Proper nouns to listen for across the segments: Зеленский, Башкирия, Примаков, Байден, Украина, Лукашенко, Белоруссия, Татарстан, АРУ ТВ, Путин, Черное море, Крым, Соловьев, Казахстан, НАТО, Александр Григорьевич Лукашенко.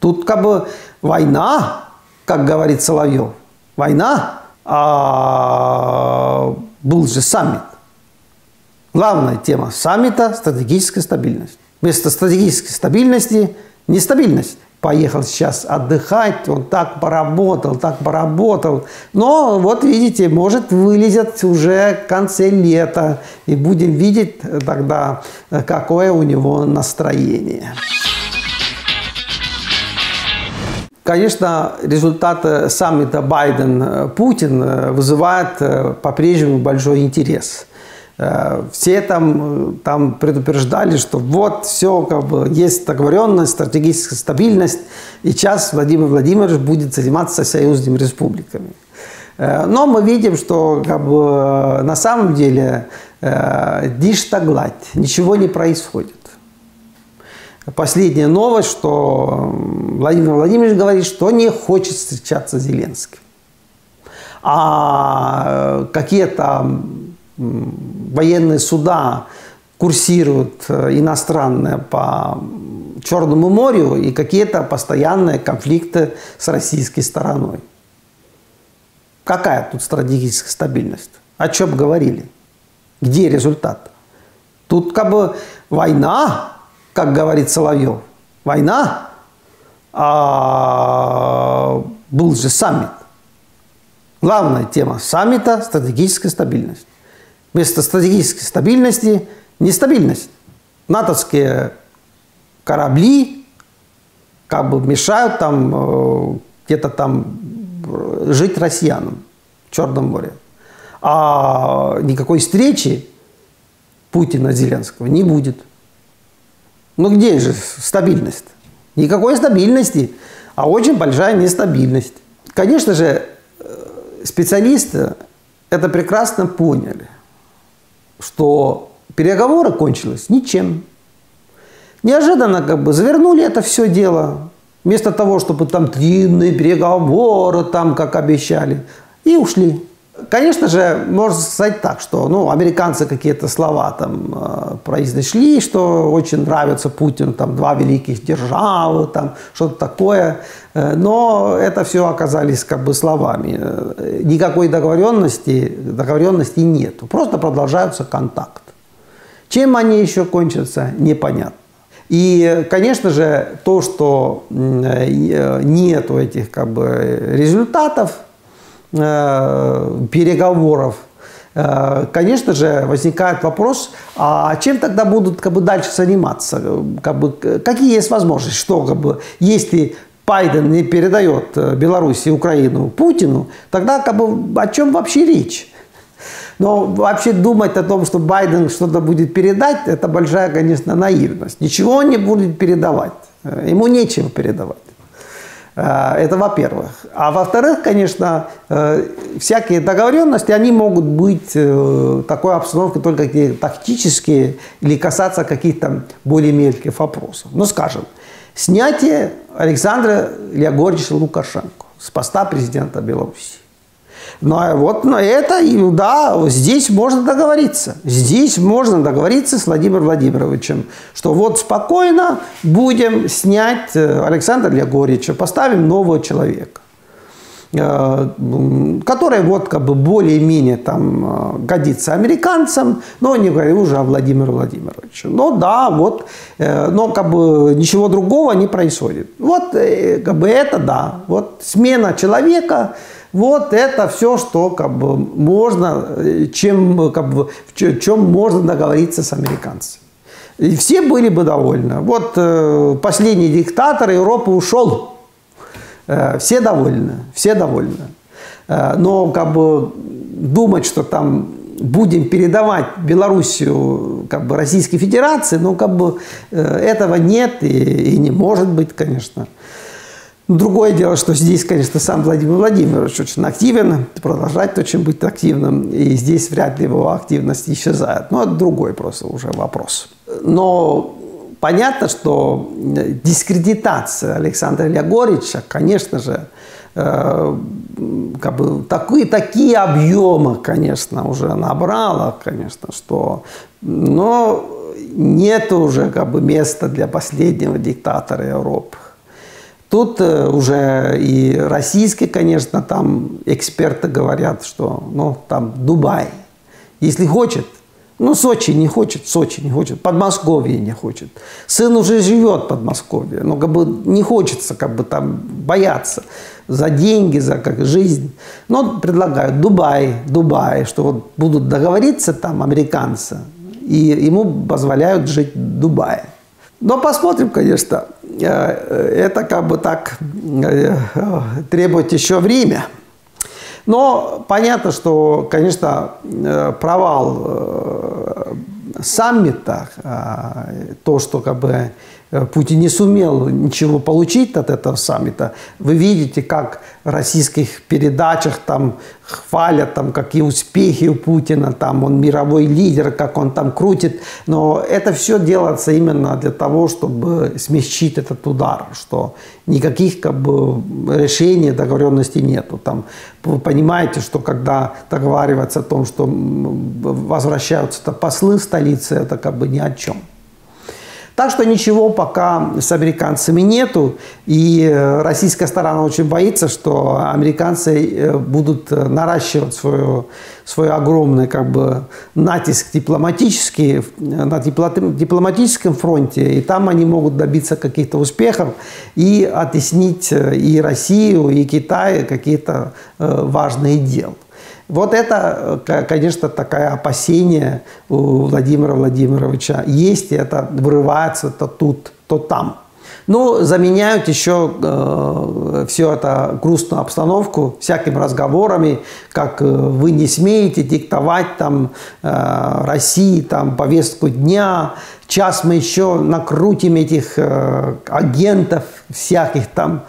Тут как бы война, как говорит Соловьев, война, а был же саммит. Главная тема саммита – стратегическая стабильность. Вместо стратегической стабильности – нестабильность. Поехал сейчас отдыхать, он так поработал. Но вот видите, может вылезет уже в конце лета. И будем видеть тогда, какое у него настроение. Конечно, результаты саммита Байден-Путин вызывают по-прежнему большой интерес. Все там предупреждали, что вот все, как бы, есть договоренность, стратегическая стабильность, и сейчас Владимир Владимирович будет заниматься союзными республиками. Но мы видим, что как бы, на самом деле дичь-то гладь, ничего не происходит. Последняя новость, что Владимир Владимирович говорит, что не хочет встречаться с Зеленским. А какие-то военные суда курсируют иностранные по Черному морю и какие-то постоянные конфликты с российской стороной. Какая тут стратегическая стабильность? О чем говорили? Где результат? Тут как бы война, как говорит Соловьев, война, а был же саммит. Главная тема саммита – стратегическая стабильность. Вместо стратегической стабильности – нестабильность. НАТОвские корабли как бы мешают там где-то там жить россиянам в Черном море. А никакой встречи Путина и Зеленского не будет. Ну где же стабильность? Никакой стабильности, а очень большая нестабильность. Конечно же, специалисты это прекрасно поняли, что переговоры кончились ничем. Неожиданно как бы завернули это все дело. Вместо того, чтобы там длинные переговоры, там как обещали, и ушли. Конечно же, можно сказать так, что ну, американцы какие-то слова там произнесли, что очень нравится Путину, там два великих державы, там что-то такое. Но это все оказались как бы словами. Никакой договоренности нету. Просто продолжаются контакты. Чем они еще кончатся, непонятно. И, конечно же, то, что нету этих как бы результатов, переговоров, конечно же, возникает вопрос, а чем тогда будут как бы, дальше заниматься? Как бы, какие есть возможности? Что, как бы, если Байден не передает Беларусь и Украину Путину, тогда как бы, о чем вообще речь? Но вообще думать о том, что Байден что-то будет передать, это большая, конечно, наивность. Ничего он не будет передавать. Ему нечего передавать. Это во-первых. А во-вторых, конечно, всякие договоренности, они могут быть в такой обстановке только тактические или касаться каких-то более мелких вопросов. Ну, скажем, снятие Александра Григорьевича Лукашенко с поста президента Беларуси. Но вот на это, да, здесь можно договориться. Здесь можно договориться с Владимиром Владимировичем, что вот спокойно будем снять Александра Григорьевича, поставим нового человека, который вот как бы более-менее там годится американцам, но не говорю уже о Владимире Владимировиче. Ну да, вот, но как бы ничего другого не происходит. Вот как бы это да, вот смена человека. Вот это все, что как бы, можно, в чем можно договориться с американцами. И все были бы довольны. Вот последний диктатор Европы ушел. Все довольны, все довольны. Но как бы, думать, что там будем передавать Белоруссию как бы, Российской Федерации, ну, как бы, этого нет и не может быть, конечно. Другое дело, что здесь, конечно, сам Владимир Владимирович очень активен, продолжает очень быть активным, и здесь вряд ли его активность исчезает. Но это другой просто уже вопрос. Но понятно, что дискредитация Александра Григорьевича, конечно же, как бы такие объемы, конечно, уже набрала, конечно, что... Но нет уже как бы, места для последнего диктатора Европы. Тут уже и российские, конечно, там эксперты говорят, что, ну, там Дубай, если хочет. Ну, Сочи не хочет, Подмосковье не хочет. Сын уже живет в Подмосковье, но как бы не хочется как бы там бояться за деньги, за как жизнь. Но предлагают Дубай, что вот будут договориться там американцы, и ему позволяют жить в Дубае. Но посмотрим, конечно, это как бы так требует еще время. Но понятно, что, конечно, провал саммита, то, что как бы Путин не сумел ничего получить от этого саммита, вы видите, как в российских передачах там хвалят, там, какие успехи у Путина, там, он мировой лидер, как он там крутит. Но это все делается именно для того, чтобы смягчить этот удар, что никаких как бы решений, договоренностей нету. Там, вы понимаете, что когда договариваются о том, что возвращаются послы в столице, это как бы ни о чем. Так что ничего пока с американцами нету, и российская сторона очень боится, что американцы будут наращивать свой огромный как бы натиск дипломатический, на дипломатическом фронте, и там они могут добиться каких-то успехов и оттеснить и Россию, и Китай какие-то важные дела. Вот это, конечно, такое опасение у Владимира Владимировича есть, и это врывается то тут, то там. Но заменяют еще всю эту грустную обстановку всякими разговорами, как вы не смеете диктовать там, России там, повестку дня, сейчас мы еще накрутим этих агентов всяких там,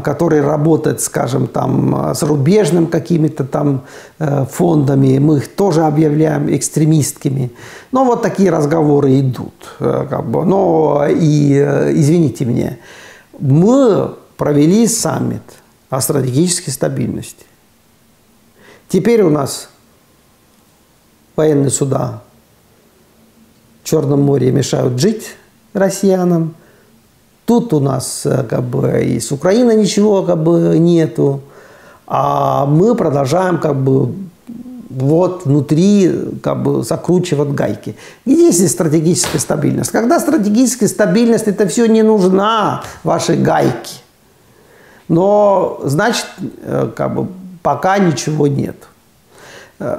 которые работают, скажем, там, с зарубежным какими-то там фондами, мы их тоже объявляем экстремистскими. Но вот такие разговоры идут. Как бы. Но и, извините меня, мы провели саммит о стратегической стабильности. Теперь у нас военные суда в Черном море мешают жить россиянам. Тут у нас как бы и с Украины ничего как бы нету, а мы продолжаем как бы вот внутри как бы закручивать гайки. И здесь есть стратегическая стабильность. Когда стратегическая стабильность, это все не нужна, ваши гайки. Но значит как бы пока ничего нет.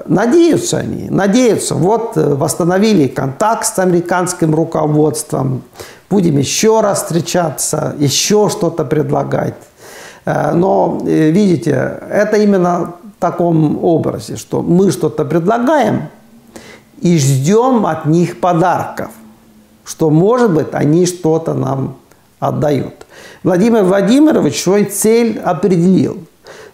Надеются они, надеются. Вот восстановили контакт с американским руководством. Будем еще раз встречаться, еще что-то предлагать. Но, видите, это именно в таком образе, что мы что-то предлагаем и ждем от них подарков, что, может быть, они что-то нам отдают. Владимир Владимирович свою цель определил.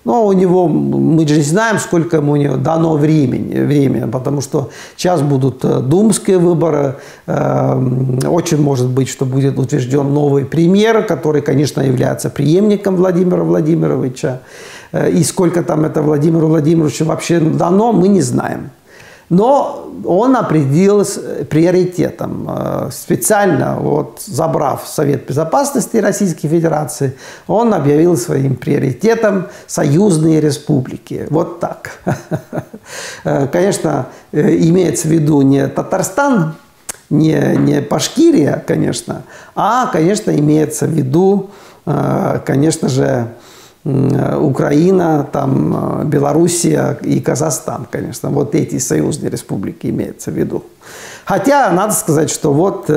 Но у него, мы же знаем, сколько ему у него дано времени, потому что сейчас будут думские выборы, очень может быть, что будет утвержден новый премьер, который, конечно, является преемником Владимира Владимировича. И сколько там это Владимиру Владимировичу вообще дано, мы не знаем. Но он определил с приоритетом. Специально, вот, забрав Совет Безопасности Российской Федерации, он объявил своим приоритетом союзные республики. Вот так. Конечно, имеется в виду не Татарстан, не Башкирия, конечно, а, конечно, имеется в виду, конечно же, Украина, там, Белоруссия и Казахстан, конечно. Вот эти союзные республики имеются в виду. Хотя, надо сказать, что вот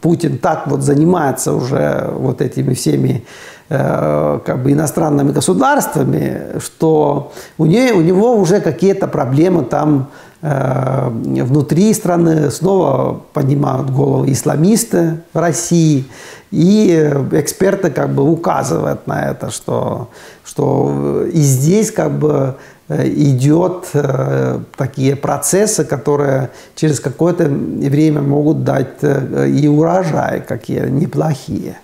Путин так вот занимается уже вот этими всеми как бы иностранными государствами, что у него уже какие-то проблемы там внутри страны. Снова поднимают голову исламисты в России. И эксперты как бы указывают на это, что и здесь как бы идет такие процессы, которые через какое-то время могут дать и урожай, какие неплохие.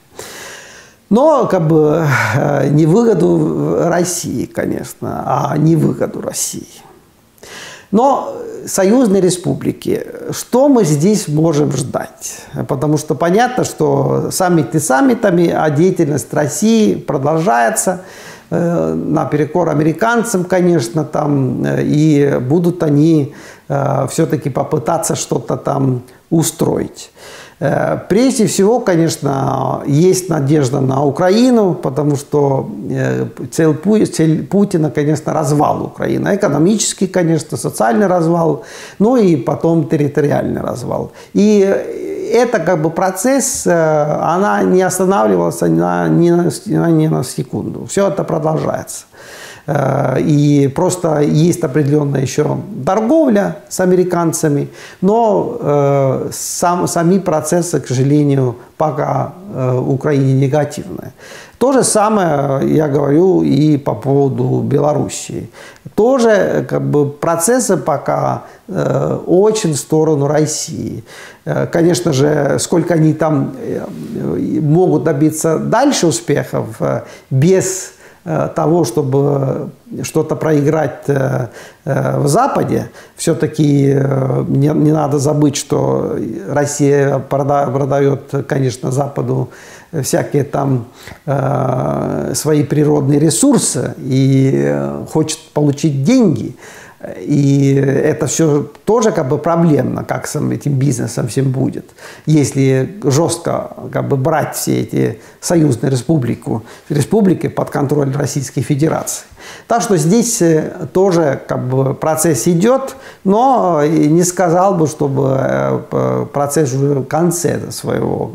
Но как бы не выгоду России, конечно, а не выгоду России. Но союзные республики, что мы здесь можем ждать? Потому что понятно, что саммиты саммитами, а деятельность России продолжается наперекор американцам, конечно, там, и будут они все-таки попытаться что-то там устроить. Прежде всего, конечно, есть надежда на Украину, потому что цель Путина, конечно, развал Украины. Экономический, конечно, социальный развал, ну и потом территориальный развал. И это как бы процесс, она не останавливалась ни на секунду. Все это продолжается. И просто есть определенная еще торговля с американцами, но сами процессы, к сожалению, пока в Украине негативные. То же самое я говорю и по поводу Белоруссии. Тоже как бы процессы пока очень в сторону России. Конечно же, сколько они там могут добиться дальше успехов без того, чтобы что-то проиграть в Западе, все-таки не надо забыть, что Россия продает, конечно, Западу всякие там свои природные ресурсы и хочет получить деньги. И это все тоже как бы проблемно, как с этим бизнесом всем будет. Если жестко как бы брать все эти союзные республики под контроль Российской Федерации. Так что здесь тоже как бы процесс идет, но не сказал бы, чтобы процесс уже в конце своего.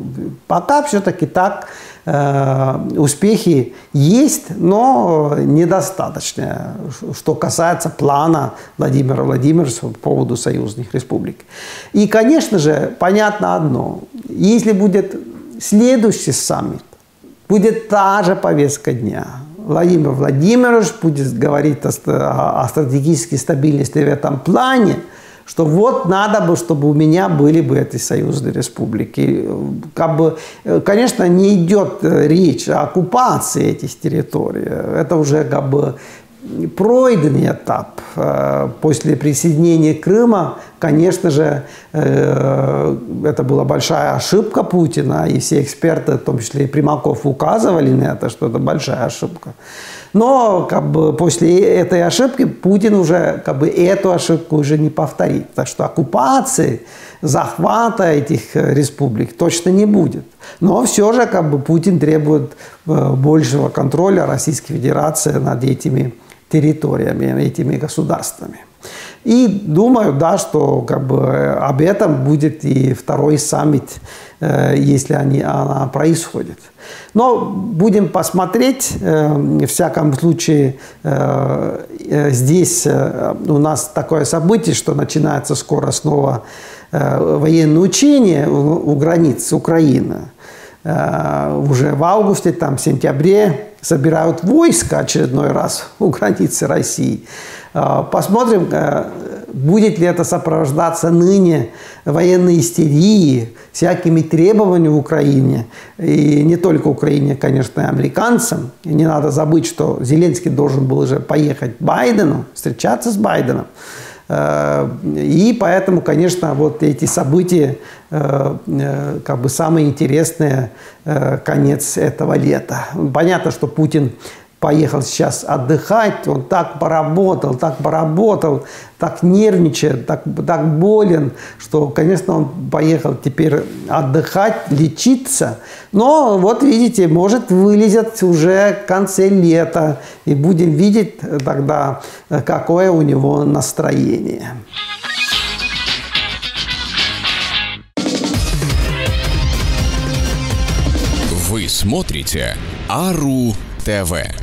Пока все-таки так успехи есть, но недостаточно, что касается плана Владимира Владимировича по поводу союзных республик. И, конечно же, понятно одно. Если будет следующий саммит, будет та же повестка дня. Владимир Владимирович будет говорить о стратегической стабильности в этом плане, что вот надо бы, чтобы у меня были бы эти союзные республики. Как бы, конечно, не идет речь о оккупации этих территорий. Это уже как бы пройденный этап. После присоединения Крыма, конечно же, это была большая ошибка Путина, и все эксперты, в том числе и Примаков, указывали на это, что это большая ошибка. Но как бы, после этой ошибки Путин уже как бы, эту ошибку уже не повторит. Так что оккупации, захвата этих республик точно не будет. Но все же как бы, Путин требует большего контроля Российской Федерации над этими территориями, этими государствами. И думаю, да, что как бы, об этом будет и второй саммит, если она происходит. Но будем посмотреть. В всяком случае, здесь у нас такое событие, что начинается скоро снова военное учение у границ Украины. Уже в августе, там, в сентябре собирают войска очередной раз у границы России. Посмотрим, будет ли это сопровождаться ныне военной истерией, всякими требованиями в Украине. И не только Украине, конечно, и американцам. И не надо забыть, что Зеленский должен был уже поехать к Байдену, встречаться с Байденом. И поэтому, конечно, вот эти события, как бы самые интересные, конец этого лета. Понятно, что Путин поехал сейчас отдыхать, он так поработал, так нервничает, так болен, что, конечно, он поехал теперь отдыхать, лечиться. Но вот видите, может вылезет уже в конце лета, и будем видеть тогда, какое у него настроение. Вы смотрите АРУ ТВ.